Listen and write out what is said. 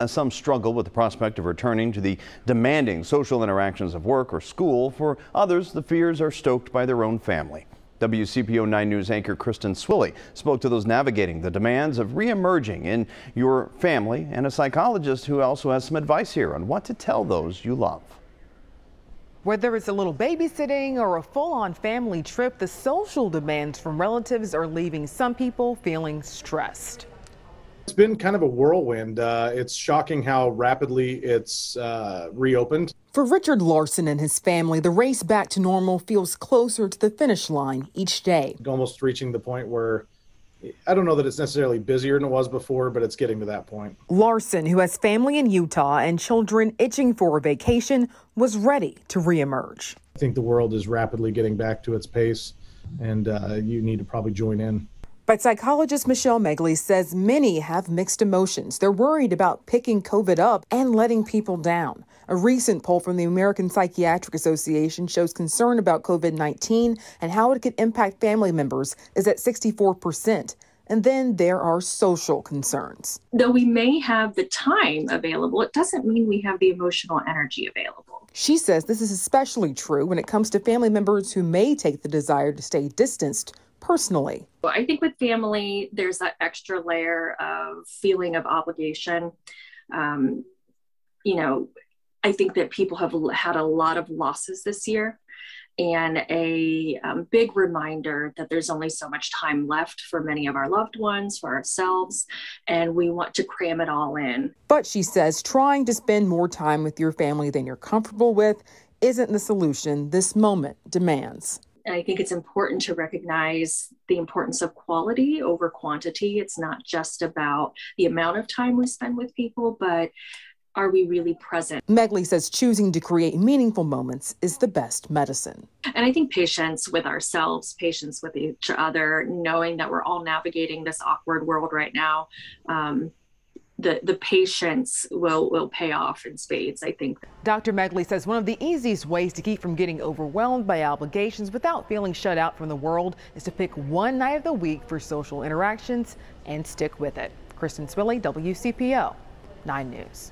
As some struggle with the prospect of returning to the demanding social interactions of work or school, for others, the fears are stoked by their own family. WCPO 9 News anchor Kristen Swilley spoke to those navigating the demands of reemerging in your family and a psychologist who also has some advice here on what to tell those you love. Whether it's a little babysitting or a full-on family trip, the social demands from relatives are leaving some people feeling stressed. It's been kind of a whirlwind. It's shocking how rapidly it's reopened. For Richard Larson and his family, the race back to normal feels closer to the finish line each day. Almost reaching the point where I don't know that it's necessarily busier than it was before, but it's getting to that point. Larson, who has family in Utah and children itching for a vacation, was ready to reemerge. I think the world is rapidly getting back to its pace, and you need to probably join in. But psychologist Michelle Megley says many have mixed emotions. They're worried about picking COVID up and letting people down. A recent poll from the American Psychiatric Association shows concern about COVID-19 and how it could impact family members is at 64%. And then there are social concerns. Though we may have the time available, it doesn't mean we have the emotional energy available. She says this is especially true when it comes to family members who may take the desire to stay distanced personally. Well, I think with family, there's that extra layer of feeling of obligation. You know, I think that people have had a lot of losses this year, and a big reminder that there's only so much time left for many of our loved ones, for ourselves, and we want to cram it all in. But she says trying to spend more time with your family than you're comfortable with isn't the solution this moment demands. I think it's important to recognize the importance of quality over quantity. It's not just about the amount of time we spend with people, but are we really present? Megley says choosing to create meaningful moments is the best medicine. And I think patience with ourselves, patience with each other, knowing that we're all navigating this awkward world right now, the patience will pay off in spades, I think. Dr. Megley says one of the easiest ways to keep from getting overwhelmed by obligations without feeling shut out from the world is to pick one night of the week for social interactions and stick with it. Kristen Swilley, WCPO 9 News.